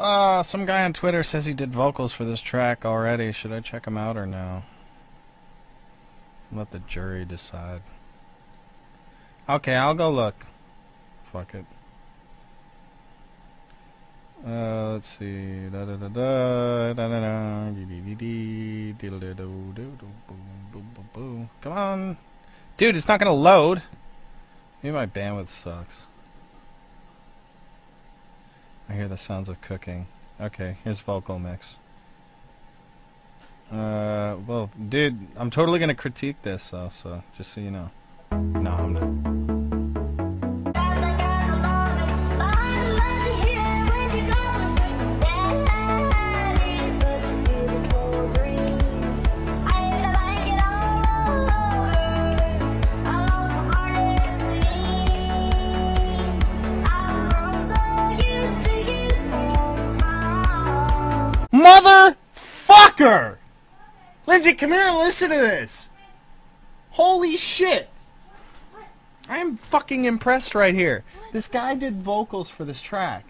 Some guy on Twitter says he did vocals for this track already. Should I check him out or no? Let the jury decide. Okay, I'll go look. Fuck it. Let's see. Da da da da da da da. Dee dee dee. Boom. Come on, dude. It's not gonna load. Maybe my bandwidth sucks. I hear the sounds of cooking. Okay, here's vocal mix. Well, dude, I'm totally gonna critique this, though. So just so you know. No, I'm not. Motherfucker! Lindsay, come here and listen to this! Holy shit! I'm fucking impressed right here. This guy did vocals for this track.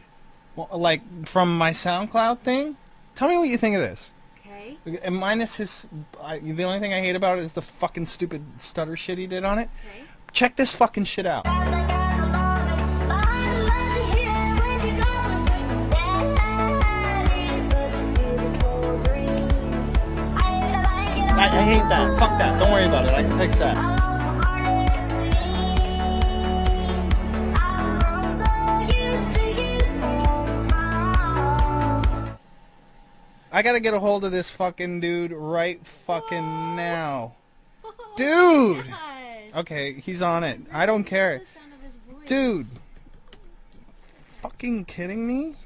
Well, like, from my SoundCloud thing? Tell me what you think of this. Okay. And minus his... the only thing I hate about it is the fucking stupid stutter shit he did on it. Okay. Check this fucking shit out. I hate that. Fuck that. Don't worry about it. I can fix that. I gotta get a hold of this fucking dude right fucking now. Dude! Okay, he's on it. I don't care. Dude! Fucking kidding me?